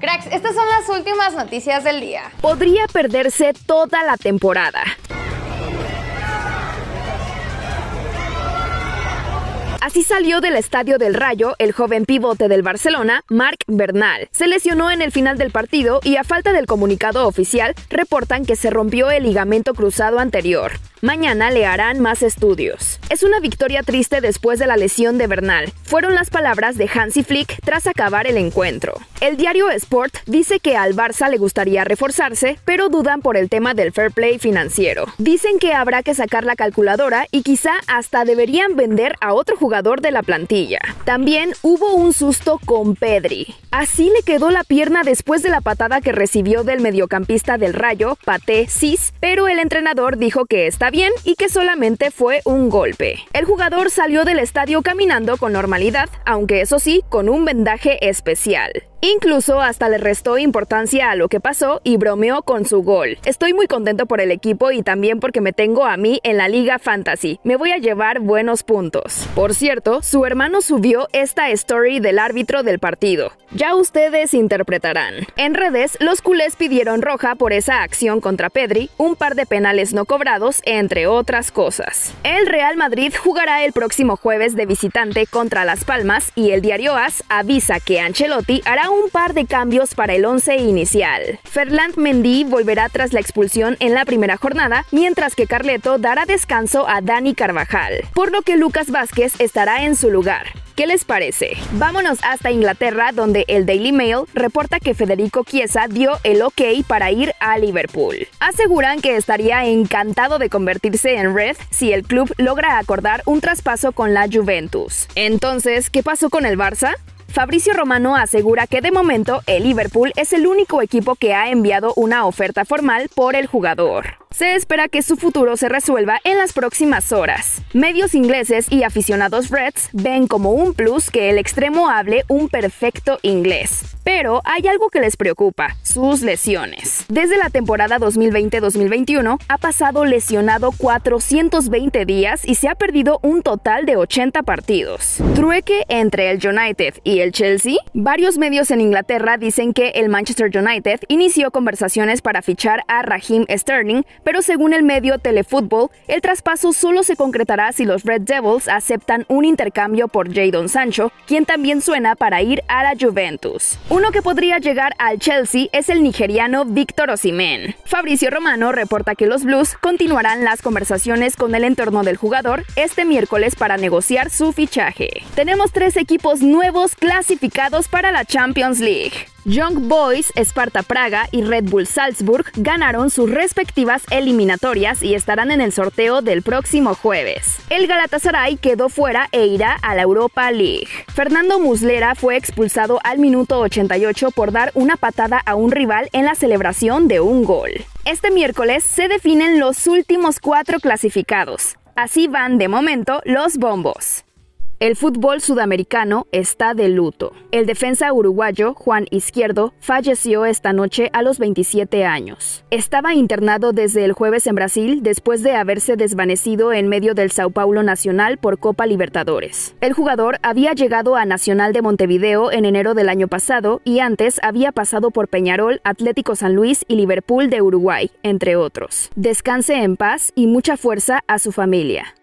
Cracks, estas son las últimas noticias del día. Podría perderse toda la temporada. Así salió del estadio del Rayo el joven pivote del Barcelona, Marc Bernal. Se lesionó en el final del partido y a falta del comunicado oficial reportan que se rompió el ligamento cruzado anterior. Mañana le harán más estudios. Es una victoria triste después de la lesión de Bernal, fueron las palabras de Hansi Flick tras acabar el encuentro. El diario Sport dice que al Barça le gustaría reforzarse, pero dudan por el tema del fair play financiero. Dicen que habrá que sacar la calculadora y quizá hasta deberían vender a otro jugador de la plantilla. También hubo un susto con Pedri. Así le quedó la pierna después de la patada que recibió del mediocampista del Rayo, Pathé Sissoko, pero el entrenador dijo que está bien y que solamente fue un golpe. El jugador salió del estadio caminando con normalidad, aunque eso sí, con un vendaje especial. Incluso hasta le restó importancia a lo que pasó y bromeó con su gol. Estoy muy contento por el equipo y también porque me tengo a mí en la Liga Fantasy. Me voy a llevar buenos puntos. Por cierto, su hermano subió esta story del árbitro del partido. Ya ustedes interpretarán. En redes, los culés pidieron roja por esa acción contra Pedri, un par de penales no cobrados, entre otras cosas. El Real Madrid jugará el próximo jueves de visitante contra Las Palmas y el diario AS avisa que Ancelotti hará un par de cambios para el once inicial. Ferland Mendy volverá tras la expulsión en la primera jornada, mientras que Carleto dará descanso a Dani Carvajal, por lo que Lucas Vázquez estará en su lugar. ¿Qué les parece? Vámonos hasta Inglaterra, donde el Daily Mail reporta que Federico Chiesa dio el ok para ir a Liverpool. Aseguran que estaría encantado de convertirse en Red si el club logra acordar un traspaso con la Juventus. Entonces, ¿qué pasó con el Barça? Fabrizio Romano asegura que de momento el Liverpool es el único equipo que ha enviado una oferta formal por el jugador. Se espera que su futuro se resuelva en las próximas horas. Medios ingleses y aficionados Reds ven como un plus que el extremo hable un perfecto inglés. Pero hay algo que les preocupa, sus lesiones. Desde la temporada 2020-2021 ha pasado lesionado 420 días y se ha perdido un total de 80 partidos. Trueque entre el United y el Chelsea. Varios medios en Inglaterra dicen que el Manchester United inició conversaciones para fichar a Raheem Sterling, pero según el medio Telefútbol, el traspaso solo se concretará si los Red Devils aceptan un intercambio por Jadon Sancho, quien también suena para ir a la Juventus. Uno que podría llegar al Chelsea es el nigeriano Víctor Osimhen. Fabrizio Romano reporta que los Blues continuarán las conversaciones con el entorno del jugador este miércoles para negociar su fichaje. Tenemos tres equipos nuevos clasificados para la Champions League. Young Boys, Esparta Praga y Red Bull Salzburg ganaron sus respectivas eliminatorias y estarán en el sorteo del próximo jueves. El Galatasaray quedó fuera e irá a la Europa League. Fernando Muslera fue expulsado al minuto 88 por dar una patada a un rival en la celebración de un gol. Este miércoles se definen los últimos 4 clasificados. Así van de momento los bombos. El fútbol sudamericano está de luto. El defensa uruguayo Juan Izquierdo falleció esta noche a los 27 años. Estaba internado desde el jueves en Brasil después de haberse desvanecido en medio del São Paulo Nacional por Copa Libertadores. El jugador había llegado a Nacional de Montevideo en enero del año pasado y antes había pasado por Peñarol, Atlético San Luis y Liverpool de Uruguay, entre otros. Descanse en paz y mucha fuerza a su familia.